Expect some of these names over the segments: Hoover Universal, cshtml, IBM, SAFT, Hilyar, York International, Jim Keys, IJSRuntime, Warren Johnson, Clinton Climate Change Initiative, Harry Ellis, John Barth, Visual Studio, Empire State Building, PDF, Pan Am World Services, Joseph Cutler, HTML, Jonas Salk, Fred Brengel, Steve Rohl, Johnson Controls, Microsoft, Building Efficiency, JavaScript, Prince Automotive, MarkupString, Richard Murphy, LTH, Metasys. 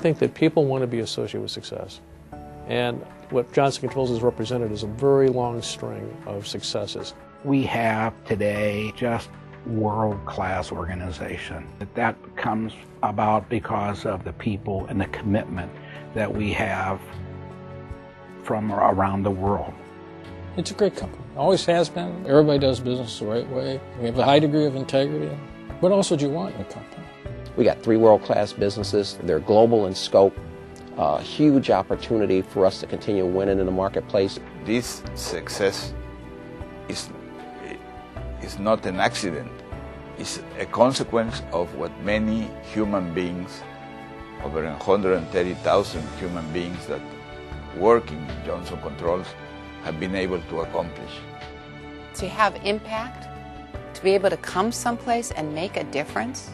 think that people want to be associated with success. And what Johnson Controls has represented is a very long string of successes. We have today just world-class organization. That comes about because of the people and the commitment that we have from around the world. It's a great company. Always has been. Everybody does business the right way. We have a high degree of integrity. What else would you want in a company? We got three world-class businesses. They're global in scope. Huge opportunity for us to continue winning in the marketplace. This success is not an accident. It's a consequence of what many human beings, over 130,000 human beings that work in Johnson Controls, have been able to accomplish. To have impact, to be able to come someplace and make a difference,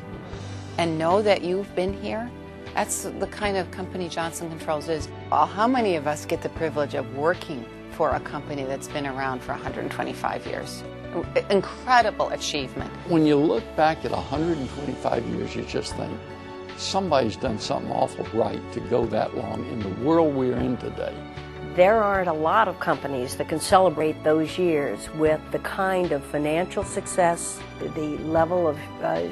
and know that you've been here, that's the kind of company Johnson Controls is. Well, how many of us get the privilege of working for a company that's been around for 125 years? Incredible achievement. When you look back at 125 years, you just think, somebody's done something awful right to go that long in the world we're in today. There aren't a lot of companies that can celebrate those years with the kind of financial success, the level of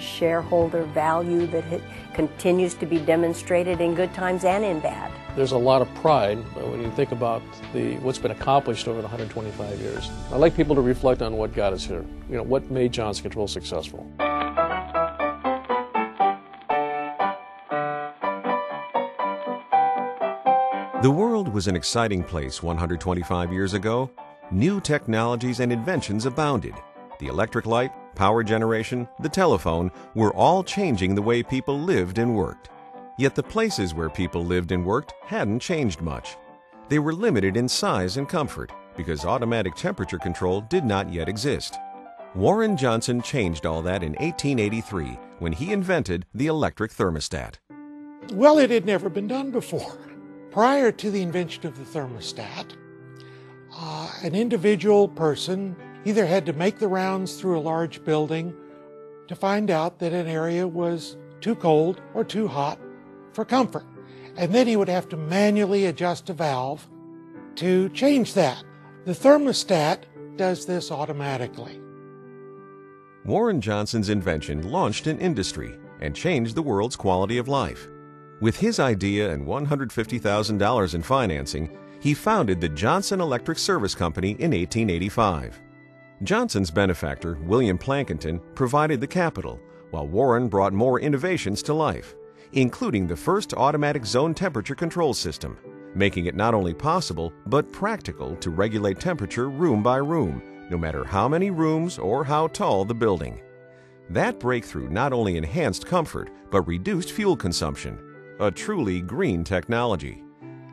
shareholder value that continues to be demonstrated in good times and in bad. There's a lot of pride when you think about what's been accomplished over the 125 years. I'd like people to reflect on what got us here. You know, what made Johnson Controls successful? The world was an exciting place 125 years ago. New technologies and inventions abounded. The electric light, power generation, the telephone were all changing the way people lived and worked. Yet the places where people lived and worked hadn't changed much. They were limited in size and comfort because automatic temperature control did not yet exist. Warren Johnson changed all that in 1883 when he invented the electric thermostat. Well, it had never been done before. Prior to the invention of the thermostat, an individual person either had to make the rounds through a large building to find out that an area was too cold or too hot for comfort. And then he would have to manually adjust a valve to change that. The thermostat does this automatically. Warren Johnson's invention launched an industry and changed the world's quality of life. With his idea and $150,000 in financing, he founded the Johnson Electric Service Company in 1885. Johnson's benefactor, William Plankinton, provided the capital, while Warren brought more innovations to life, including the first automatic zone temperature control system, making it not only possible but practical to regulate temperature room by room, no matter how many rooms or how tall the building. That breakthrough not only enhanced comfort but reduced fuel consumption. A truly green technology.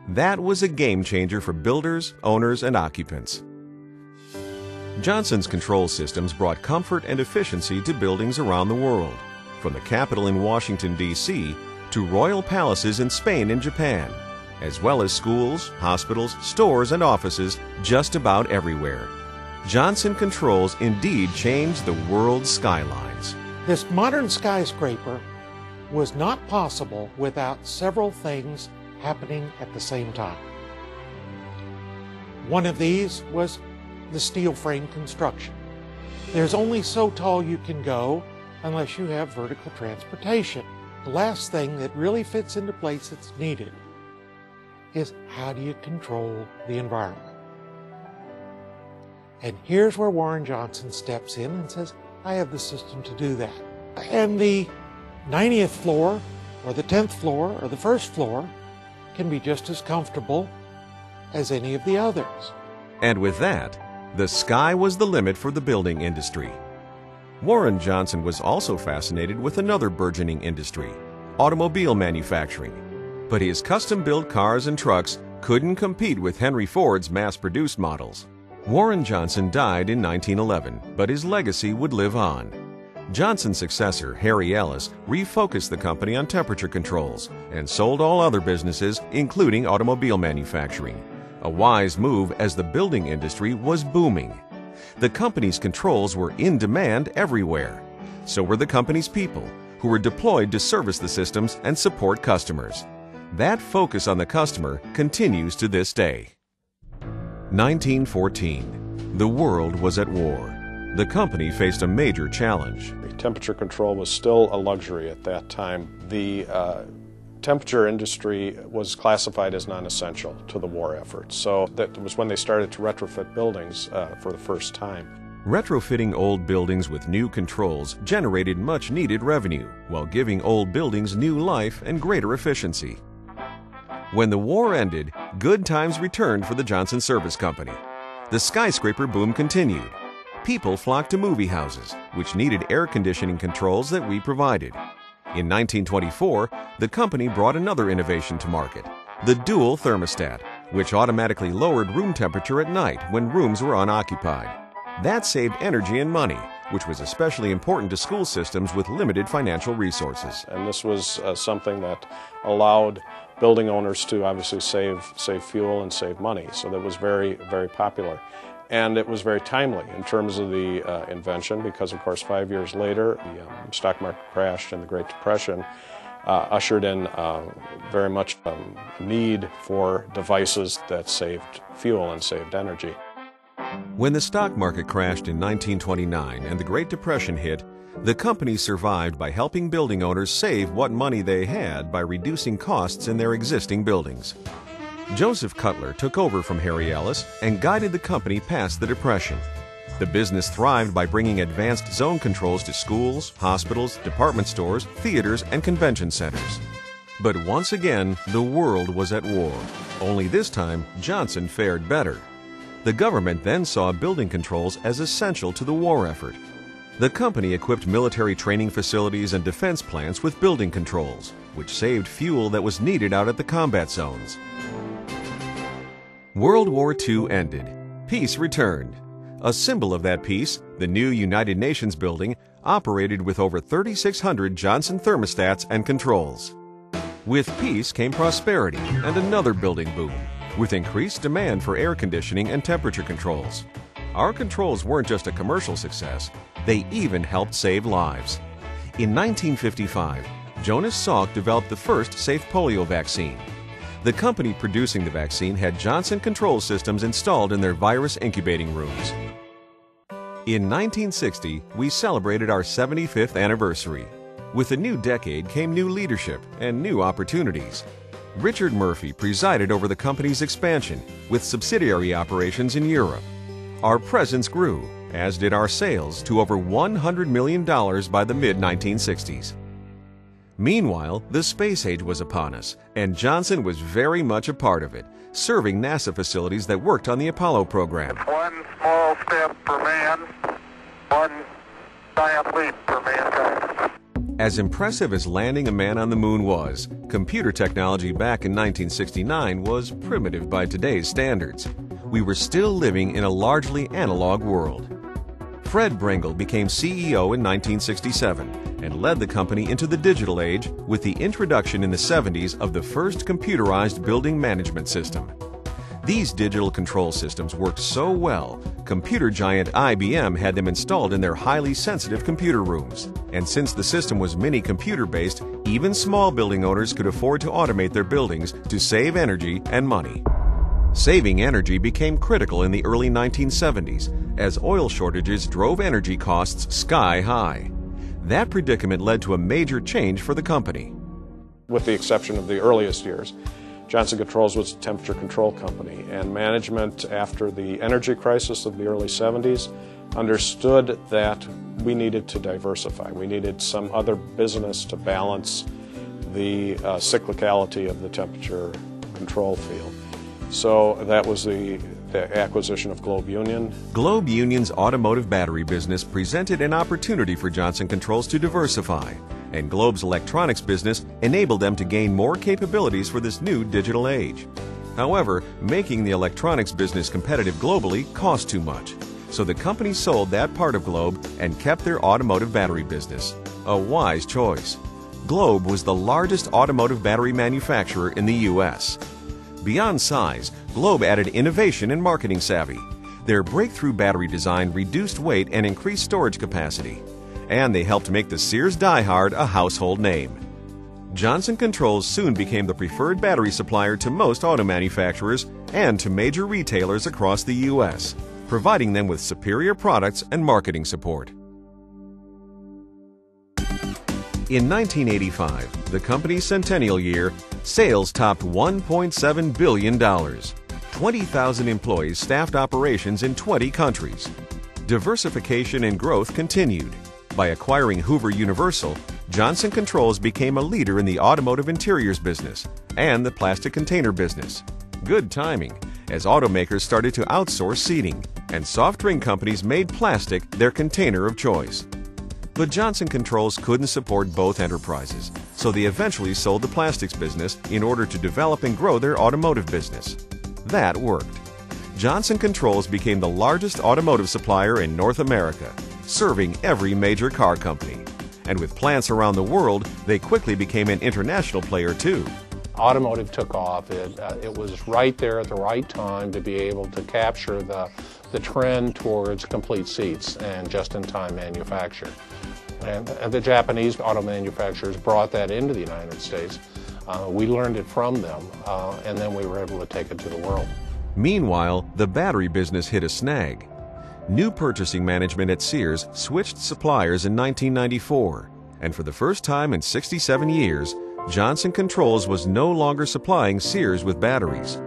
That was a game changer for builders, owners, and occupants. Johnson's control systems brought comfort and efficiency to buildings around the world, from the Capitol in Washington, D.C., to royal palaces in Spain and Japan, as well as schools, hospitals, stores, and offices just about everywhere. Johnson Controls indeed changed the world's skylines. This modern skyscraper was not possible without several things happening at the same time. One of these was the steel frame construction. There's only so tall you can go unless you have vertical transportation. The last thing that really fits into place that's needed is how do you control the environment? And here's where Warren Johnson steps in and says, I have the system to do that. And the 90th floor or the 10th floor or the first floor can be just as comfortable as any of the others. And with that, the sky was the limit for the building industry. Warren Johnson was also fascinated with another burgeoning industry, automobile manufacturing. But his custom-built cars and trucks couldn't compete with Henry Ford's mass-produced models. Warren Johnson died in 1911, but his legacy would live on. Johnson's successor, Harry Ellis, refocused the company on temperature controls and sold all other businesses, including automobile manufacturing. A wise move as the building industry was booming. The company's controls were in demand everywhere. So were the company's people, who were deployed to service the systems and support customers. That focus on the customer continues to this day. 1914. The world was at war. The company faced a major challenge. Temperature control was still a luxury at that time. The temperature industry was classified as non-essential to the war effort. So that was when they started to retrofit buildings for the first time. Retrofitting old buildings with new controls generated much needed revenue while giving old buildings new life and greater efficiency. When the war ended, good times returned for the Johnson Service Company. The skyscraper boom continued. People flocked to movie houses, which needed air conditioning controls that we provided. In 1924, the company brought another innovation to market, the dual thermostat, which automatically lowered room temperature at night when rooms were unoccupied. That saved energy and money, which was especially important to school systems with limited financial resources. And this was something that allowed building owners to obviously save fuel and save money, so that was very, very popular. And it was very timely in terms of the invention because, of course, 5 years later, the stock market crashed and the Great Depression ushered in very much a need for devices that saved fuel and saved energy. When the stock market crashed in 1929 and the Great Depression hit, the company survived by helping building owners save what money they had by reducing costs in their existing buildings. Joseph Cutler took over from Harry Ellis and guided the company past the Depression. The business thrived by bringing advanced zone controls to schools, hospitals, department stores, theaters, and convention centers. But once again, the world was at war. Only this time, Johnson fared better. The government then saw building controls as essential to the war effort. The company equipped military training facilities and defense plants with building controls, which saved fuel that was needed out at the combat zones. World War II ended. Peace returned. A symbol of that peace, the new United Nations building, operated with over 3,600 Johnson thermostats and controls. With peace came prosperity and another building boom, with increased demand for air conditioning and temperature controls. Our controls weren't just a commercial success, they even helped save lives. In 1955, Jonas Salk developed the first safe polio vaccine. The company producing the vaccine had Johnson control systems installed in their virus incubating rooms. In 1960, we celebrated our 75th anniversary. With a new decade came new leadership and new opportunities. Richard Murphy presided over the company's expansion with subsidiary operations in Europe. Our presence grew, as did our sales, to over $100 million by the mid-1960s. Meanwhile, the space age was upon us, and Johnson was very much a part of it, serving NASA facilities that worked on the Apollo program. It's one small step for man, one giant leap for mankind. As impressive as landing a man on the moon was, computer technology back in 1969 was primitive by today's standards. We were still living in a largely analog world. Fred Brengel became CEO in 1967 and led the company into the digital age with the introduction in the 70s of the first computerized building management system. These digital control systems worked so well, computer giant IBM had them installed in their highly sensitive computer rooms. And since the system was mini computer-based, even small building owners could afford to automate their buildings to save energy and money. Saving energy became critical in the early 1970s as oil shortages drove energy costs sky high. That predicament led to a major change for the company. With the exception of the earliest years, Johnson Controls was a temperature control company, and management after the energy crisis of the early 70s understood that we needed to diversify. We needed some other business to balance the cyclicality of the temperature control field. So that was the acquisition of Globe Union. Globe Union's automotive battery business presented an opportunity for Johnson Controls to diversify, and Globe's electronics business enabled them to gain more capabilities for this new digital age. However, making the electronics business competitive globally cost too much, so the company sold that part of Globe and kept their automotive battery business. A wise choice. Globe was the largest automotive battery manufacturer in the U.S. Beyond size, Globe added innovation and marketing savvy. Their breakthrough battery design reduced weight and increased storage capacity, and they helped make the Sears Die Hard a household name. Johnson Controls soon became the preferred battery supplier to most auto manufacturers and to major retailers across the U.S., providing them with superior products and marketing support. In 1985, the company's centennial year, sales topped $1.7 billion. 20,000 employees staffed operations in 20 countries. Diversification and growth continued. By acquiring Hoover Universal, Johnson Controls became a leader in the automotive interiors business and the plastic container business. Good timing, as automakers started to outsource seating and soft drink companies made plastic their container of choice. But Johnson Controls couldn't support both enterprises, so they eventually sold the plastics business in order to develop and grow their automotive business. That worked. Johnson Controls became the largest automotive supplier in North America, serving every major car company. And with plants around the world, they quickly became an international player too. Automotive took off. It was right there at the right time to be able to capture the trend towards complete seats and just-in-time manufacture. And the Japanese auto manufacturers brought that into the United States. We learned it from them, and then we were able to take it to the world. Meanwhile, the battery business hit a snag. New purchasing management at Sears switched suppliers in 1994, and for the first time in 67 years, Johnson Controls was no longer supplying Sears with batteries.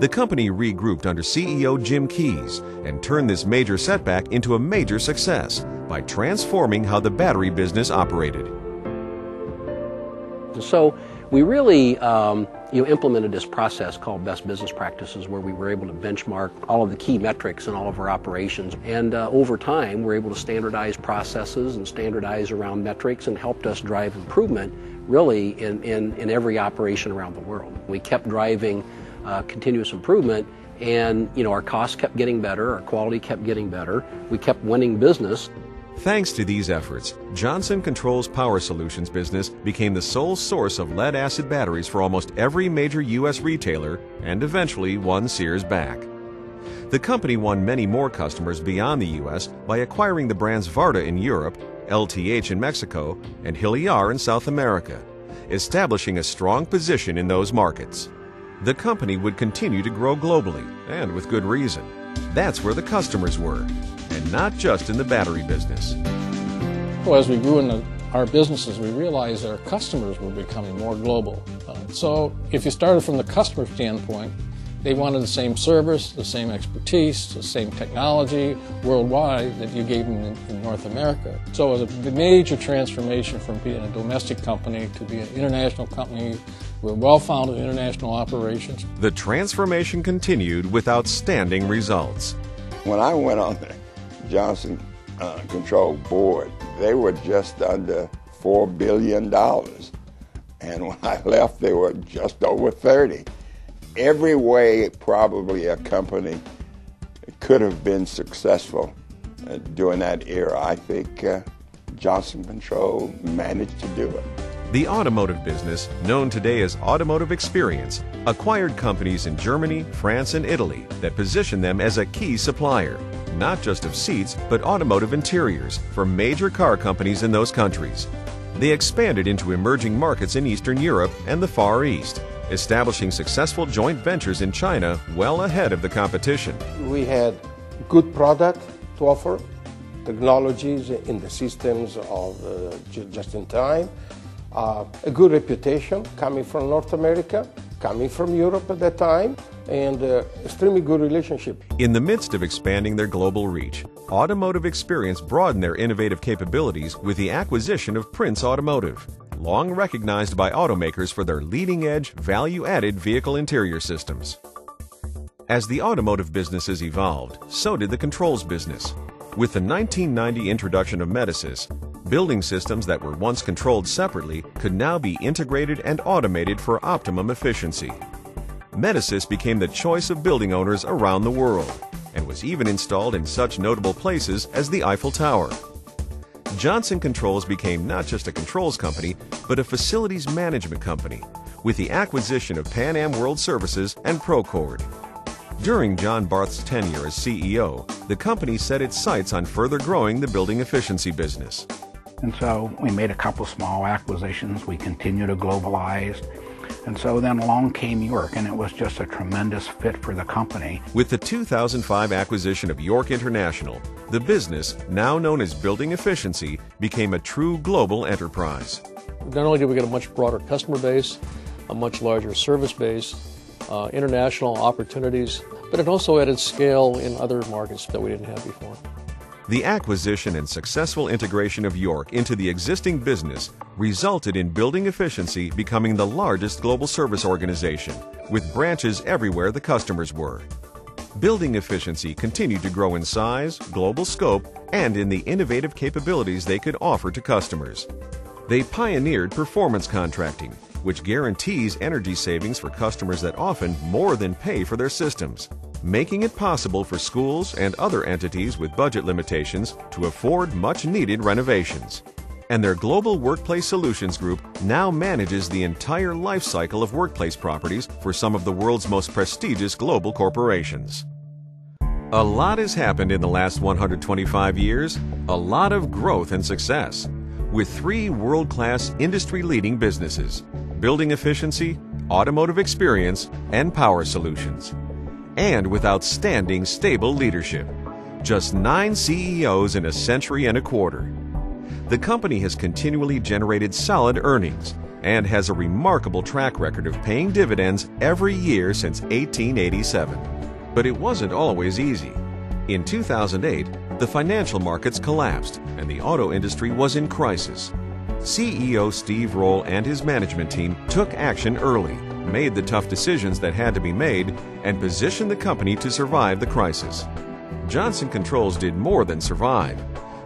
The company regrouped under CEO Jim Keys and turned this major setback into a major success by transforming how the battery business operated. So we really implemented this process called best business practices, where we were able to benchmark all of the key metrics in all of our operations, and over time we're able to standardize processes and standardize around metrics, and helped us drive improvement really in every operation around the world. We kept driving continuous improvement, and our costs kept getting better, our quality kept getting better, we kept winning business. Thanks to these efforts, Johnson Controls Power Solutions business became the sole source of lead-acid batteries for almost every major U.S. retailer, and eventually won Sears back. The company won many more customers beyond the U.S. by acquiring the brands Varta in Europe, LTH in Mexico, and Hilyar in South America, establishing a strong position in those markets. The company would continue to grow globally, and with good reason. That's where the customers were, and not just in the battery business. Well, as we grew in our businesses, we realized that our customers were becoming more global. So if you started from the customer standpoint, they wanted the same service, the same expertise, the same technology worldwide that you gave them in North America. So it was a major transformation from being a domestic company to be an international company with well-founded international operations. The transformation continued with outstanding results. When I went on the Johnson Controls board, they were just under $4 billion. And when I left, they were just over 30. Every way probably a company could have been successful during that era, I think Johnson Controls managed to do it. The automotive business, known today as Automotive Experience, acquired companies in Germany, France, and Italy that positioned them as a key supplier, not just of seats, but automotive interiors for major car companies in those countries. They expanded into emerging markets in Eastern Europe and the Far East, establishing successful joint ventures in China well ahead of the competition. We had good product to offer, technologies in the systems of just-in-time, a good reputation coming from North America, coming from Europe at that time, and extremely good relationship. In the midst of expanding their global reach, Automotive Experience broadened their innovative capabilities with the acquisition of Prince Automotive, long recognized by automakers for their leading-edge, value-added vehicle interior systems. As the automotive businesses evolved, so did the controls business. With the 1990 introduction of Metasys, building systems that were once controlled separately could now be integrated and automated for optimum efficiency. Metasys became the choice of building owners around the world, and was even installed in such notable places as the Eiffel Tower. Johnson Controls became not just a controls company, but a facilities management company, with the acquisition of Pan Am World Services and Procore. During John Barth's tenure as CEO, the company set its sights on further growing the building efficiency business. And so we made a couple small acquisitions. We continued to globalize. And so then along came York, and it was just a tremendous fit for the company. With the 2005 acquisition of York International, the business, now known as Building Efficiency, became a true global enterprise. Not only did we get a much broader customer base, a much larger service base, international opportunities, but it also added scale in other markets that we didn't have before. The acquisition and successful integration of York into the existing business resulted in Building Efficiency becoming the largest global service organization, with branches everywhere the customers were. Building Efficiency continued to grow in size, global scope, and in the innovative capabilities they could offer to customers. They pioneered performance contracting, which guarantees energy savings for customers that often more than pay for their systems, making it possible for schools and other entities with budget limitations to afford much-needed renovations. And their Global Workplace Solutions Group now manages the entire life cycle of workplace properties for some of the world's most prestigious global corporations. A lot has happened in the last 125 years, a lot of growth and success, with three world-class industry-leading businesses, Building Efficiency, Automotive Experience, and Power Solutions. And with outstanding, stable leadership. Just 9 CEOs in a century and a quarter. The company has continually generated solid earnings and has a remarkable track record of paying dividends every year since 1887. But it wasn't always easy. In 2008, the financial markets collapsed and the auto industry was in crisis. CEO Steve Rohl and his management team took action early, made the tough decisions that had to be made, and positioned the company to survive the crisis. Johnson Controls did more than survive.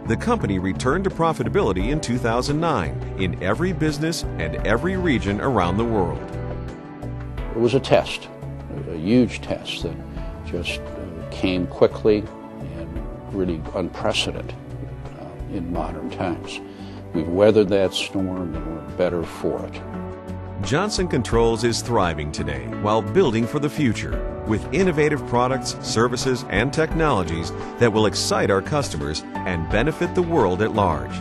The company returned to profitability in 2009 in every business and every region around the world. It was a test, a huge test that just came quickly and really unprecedented in modern times. We've weathered that storm and we're better for it. Johnson Controls is thriving today while building for the future with innovative products, services, and technologies that will excite our customers and benefit the world at large.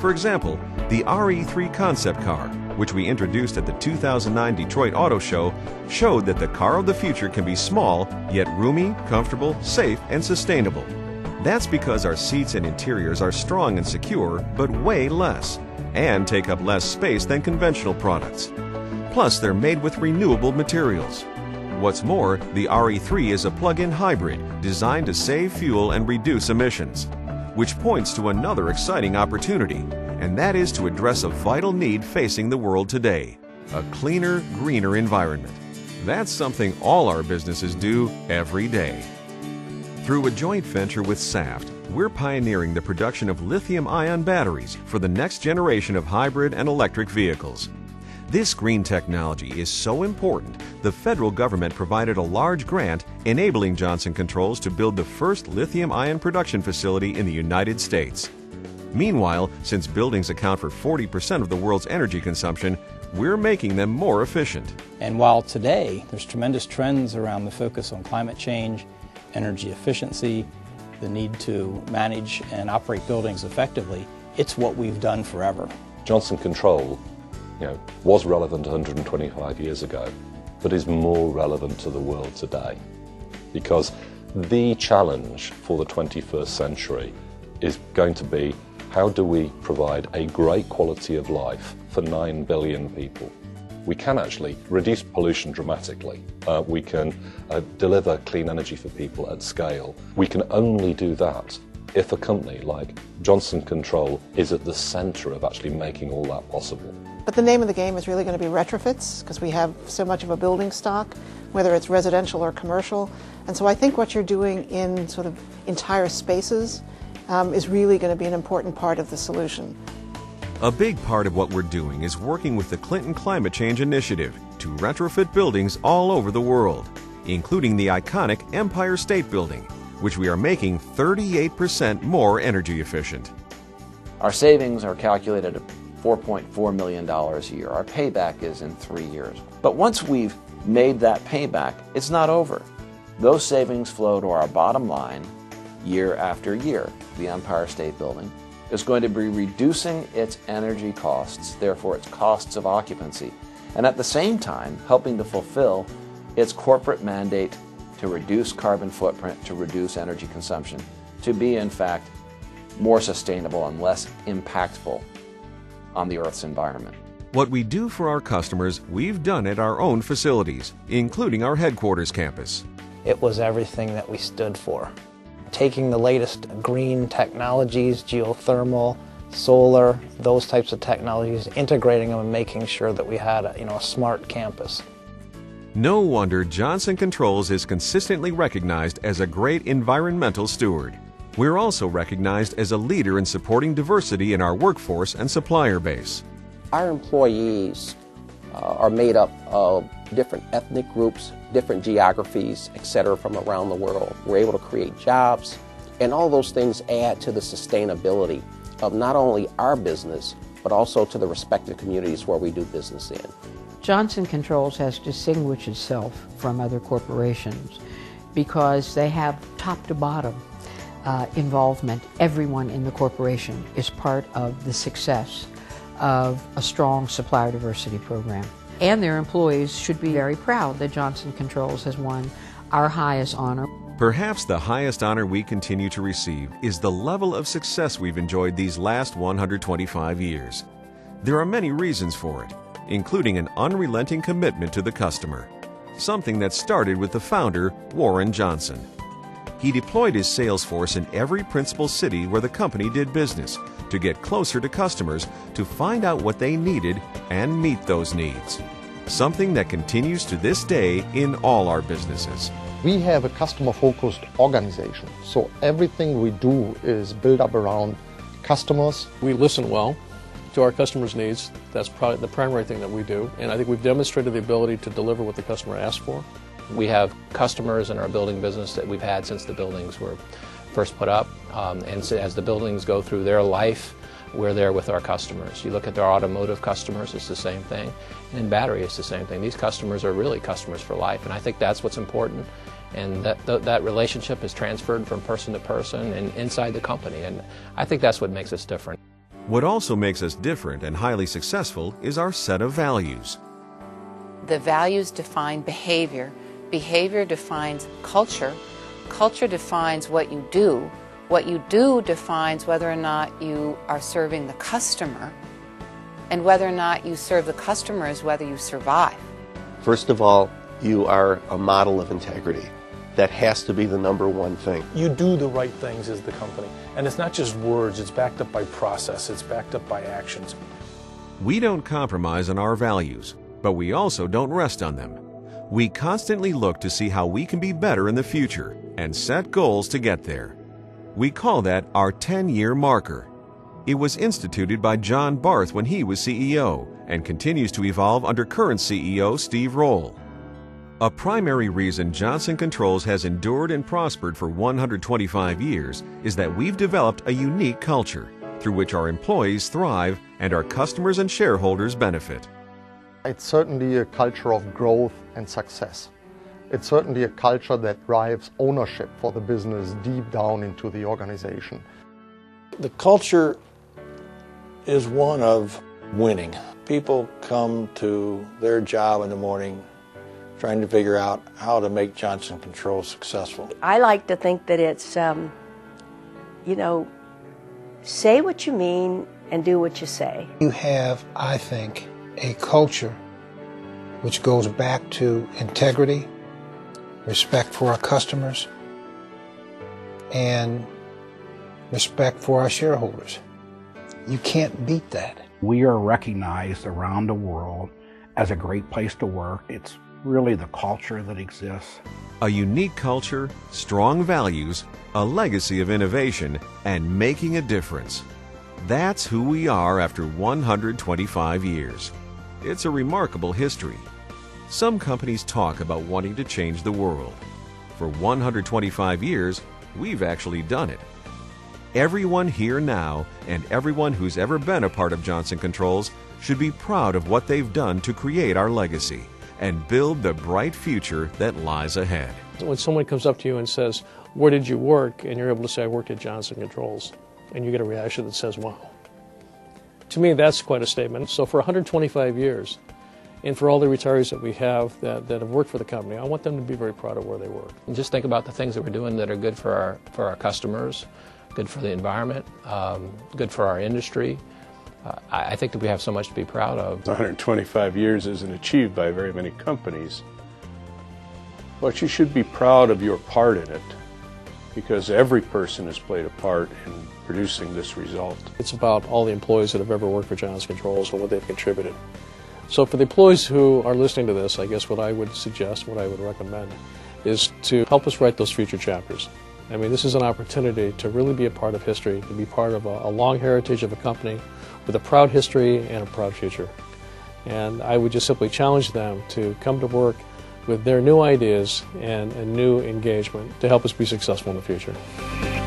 For example, the RE3 concept car, which we introduced at the 2009 Detroit Auto Show, showed that the car of the future can be small, yet roomy, comfortable, safe, and sustainable. That's because our seats and interiors are strong and secure, but weigh less and take up less space than conventional products. Plus, they're made with renewable materials. What's more, the RE3 is a plug-in hybrid designed to save fuel and reduce emissions, which points to another exciting opportunity, and that is to address a vital need facing the world today, a cleaner, greener environment. That's something all our businesses do every day. Through a joint venture with SAFT, we're pioneering the production of lithium-ion batteries for the next generation of hybrid and electric vehicles. This green technology is so important, the federal government provided a large grant enabling Johnson Controls to build the first lithium-ion production facility in the United States. Meanwhile, since buildings account for 40% of the world's energy consumption, we're making them more efficient. And while today there's tremendous trends around the focus on climate change, energy efficiency, the need to manage and operate buildings effectively, it's what we've done forever. Johnson Controls, was relevant 125 years ago, but is more relevant to the world today, because the challenge for the 21st century is going to be, how do we provide a great quality of life for 9 billion people? We can actually reduce pollution dramatically. We can deliver clean energy for people at scale. We can only do that if a company like Johnson Controls is at the center of actually making all that possible. But the name of the game is really going to be retrofits, because we have so much of a building stock, whether it's residential or commercial. And so I think what you're doing in sort of entire spaces is really going to be an important part of the solution. A big part of what we're doing is working with the Clinton Climate Change Initiative to retrofit buildings all over the world, including the iconic Empire State Building, which we are making 38% more energy efficient. Our savings are calculated at $4.4 million a year. Our payback is in 3 years. But once we've made that payback, it's not over. Those savings flow to our bottom line year after year. The Empire State Building is going to be reducing its energy costs, therefore its costs of occupancy, and at the same time helping to fulfill its corporate mandate to reduce carbon footprint, to reduce energy consumption, to be in fact more sustainable and less impactful on the Earth's environment. What we do for our customers, we've done at our own facilities, including our headquarters campus. It was everything that we stood for. Taking the latest green technologies, geothermal, solar, those types of technologies, integrating them and making sure that we had a smart campus. No wonder Johnson Controls is consistently recognized as a great environmental steward. We're also recognized as a leader in supporting diversity in our workforce and supplier base. Our employees are made up of different ethnic groups, different geographies, etc. from around the world. We're able to create jobs, and all those things add to the sustainability of not only our business, but also to the respective communities where we do business in. Johnson Controls has distinguished itself from other corporations because they have top to bottom involvement. Everyone in the corporation is part of the success of a strong supplier diversity program. And their employees should be very proud that Johnson Controls has won our highest honor. Perhaps the highest honor we continue to receive is the level of success we've enjoyed these last 125 years. There are many reasons for it, including an unrelenting commitment to the customer, something that started with the founder, Warren Johnson. He deployed his sales force in every principal city where the company did business to get closer to customers, to find out what they needed and meet those needs. Something that continues to this day in all our businesses. We have a customer-focused organization, so everything we do is built up around customers. We listen well to our customers' needs. That's probably the primary thing that we do, and I think we've demonstrated the ability to deliver what the customer asks for. We have customers in our building business that we've had since the buildings were first put up, and so as the buildings go through their life, we're there with our customers. You look at their automotive customers, it's the same thing, and in battery it's the same thing. These customers are really customers for life, and I think that's what's important, and that relationship is transferred from person to person and inside the company, and I think that's what makes us different. What also makes us different and highly successful is our set of values. The values define behavior. Behavior defines culture. Culture defines what you do. What you do defines whether or not you are serving the customer, and whether or not you serve the customer is whether you survive. First of all, you are a model of integrity. That has to be the number one thing. You do the right things as the company, and it's not just words, it's backed up by process, it's backed up by actions. We don't compromise on our values, but we also don't rest on them. We constantly look to see how we can be better in the future and set goals to get there. We call that our 10-year marker. It was instituted by John Barth when he was CEO and continues to evolve under current CEO Steve Rohl. A primary reason Johnson Controls has endured and prospered for 125 years is that we've developed a unique culture through which our employees thrive and our customers and shareholders benefit. It's certainly a culture of growth and success. It's certainly a culture that drives ownership for the business deep down into the organization. The culture is one of winning. People come to their job in the morning trying to figure out how to make Johnson Controls successful. I like to think that it's, say what you mean and do what you say. You have, I think, a culture which goes back to integrity, respect for our customers, and respect for our shareholders. You can't beat that. We are recognized around the world as a great place to work. It's really the culture that exists. A unique culture, strong values, a legacy of innovation, and making a difference. That's who we are after 125 years. It's a remarkable history. Some companies talk about wanting to change the world. For 125 years, we've actually done it. Everyone here now and everyone who's ever been a part of Johnson Controls should be proud of what they've done to create our legacy and build the bright future that lies ahead. When someone comes up to you and says, "Where did you work?" and you're able to say, "I worked at Johnson Controls," and you get a reaction that says, wow. To me, that's quite a statement. So for 125 years, and for all the retirees that we have that have worked for the company, I want them to be very proud of where they work. And just think about the things that we're doing that are good for our customers, good for the environment, good for our industry. I think that we have so much to be proud of. 125 years isn't achieved by very many companies, but you should be proud of your part in it, because every person has played a part in producing this result. It's about all the employees that have ever worked for Johnson Controls and what they've contributed. So for the employees who are listening to this, I guess what I would suggest, what I would recommend, is to help us write those future chapters. I mean, this is an opportunity to really be a part of history, to be part of a long heritage of a company with a proud history and a proud future. And I would just simply challenge them to come to work with their new ideas and a new engagement to help us be successful in the future.